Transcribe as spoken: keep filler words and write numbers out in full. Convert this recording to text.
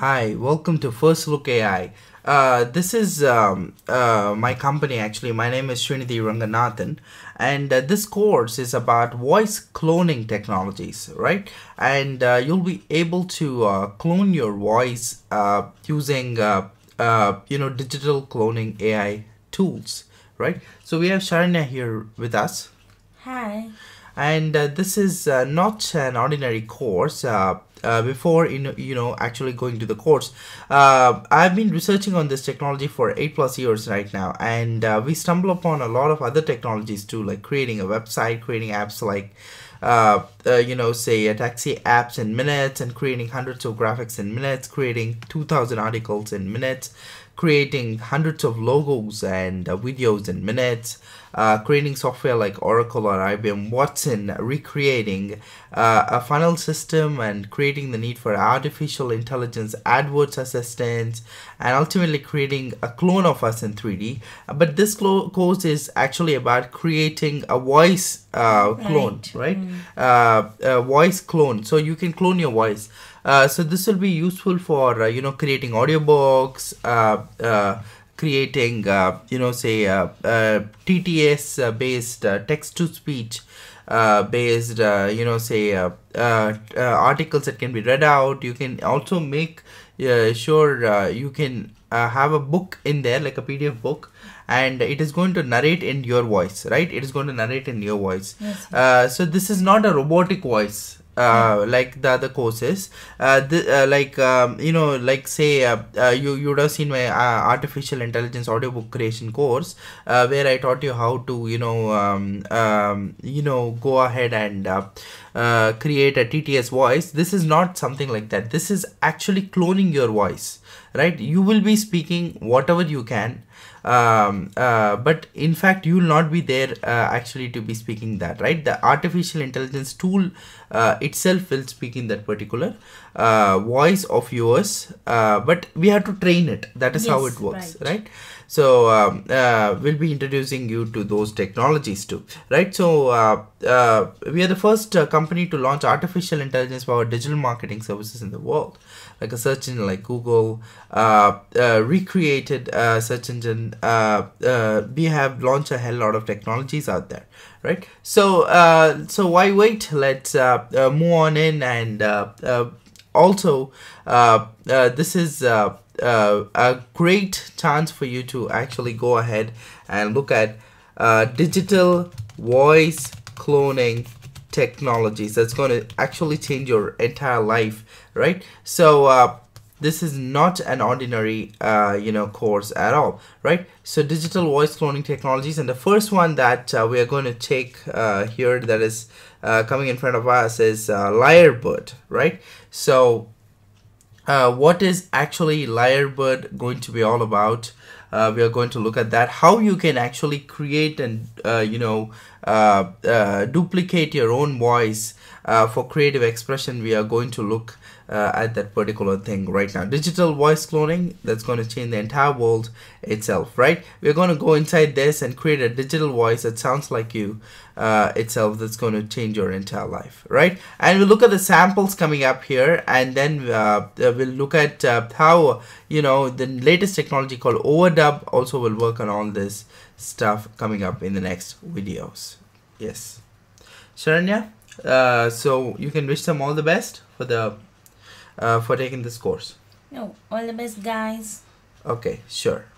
Hi, welcome to First Look A I. Uh, this is um, uh, my company actually. My name is Srinidhi Ranganathan, and uh, this course is about voice cloning technologies, right? And uh, you'll be able to uh, clone your voice uh, using uh, uh, you know digital cloning A I tools, right? So we have Sharanya here with us. Hi. And uh, this is uh, not an ordinary course. Uh, uh, before you know, you know, actually going to the course, uh, I've been researching on this technology for eight plus years right now, and uh, we stumble upon a lot of other technologies too, like creating a website, creating apps like, uh, uh, you know, say a taxi apps in minutes, and creating hundreds of graphics in minutes, creating two thousand articles in minutes, creating hundreds of logos and uh, videos in minutes, uh, creating software like Oracle or I B M Watson, recreating uh, a funnel system, and creating the need for artificial intelligence AdWords assistance, and ultimately creating a clone of us in three D. But this course is actually about creating a voice uh, clone, right? right? Mm. Uh, a voice clone. So you can clone your voice. Uh, so this will be useful for uh, you know creating audiobooks, uh, uh, creating uh, you know say uh, uh, T T S uh, based uh, text to speech uh, based uh, you know say uh, uh, uh, articles that can be read out. You can also make uh, sure uh, you can uh, have a book in there, like a P D F book, and it is going to narrate in your voice, right? It is going to narrate in your voice. Yes. Uh, so this is not a robotic voice. Uh, like the other courses, uh, th uh, like um, you know, like say uh, uh, you you would have seen my uh, artificial intelligence audiobook creation course, uh, where I taught you how to you know um, um, you know go ahead and uh, uh, create a T T S voice. This is not something like that. This is actually cloning your voice, right? You will be speaking whatever you can. Um, uh, but in fact, you will not be there uh, actually to be speaking that, right? The artificial intelligence tool uh, itself will speak in that particular uh, voice of yours, uh, but we have to train it. That is yes, how it works, right? right? So um, uh, we'll be introducing you to those technologies too, right? So uh, uh, we are the first uh, company to launch artificial intelligence for our digital marketing services in the world, like a search engine like Google, uh, uh, recreated uh, search engine. Uh, uh, we have launched a hell lot of technologies out there, right? So uh, so why wait? Let's uh, uh, move on in, and uh, uh, also uh, uh, this is uh, uh, a great chance for you to actually go ahead and look at uh, digital voice cloning technologies that's going to actually change your entire life, right? So uh, this is not an ordinary, uh, you know, course at all, right? So digital voice cloning technologies, and the first one that uh, we are going to take uh, here that is uh, coming in front of us is uh, Lyrebird, right? So uh, what is actually Lyrebird going to be all about? Uh, we are going to look at that, how you can actually create and, uh, you know, uh, uh, duplicate your own voice uh, for creative expression. We are going to look Uh, at that particular thing right now. Digital voice cloning, that's going to change the entire world itself, right? We're going to go inside this and create a digital voice that sounds like you uh, itself. That's going to change your entire life, right? And we'll look at the samples coming up here, and then uh, we'll look at uh, how you know the latest technology called Overdub also will work on all this stuff coming up in the next videos. Yes, Sharanya, uh, so you can wish them all the best for the Uh, for taking this course. No, all the best, guys. Okay, sure.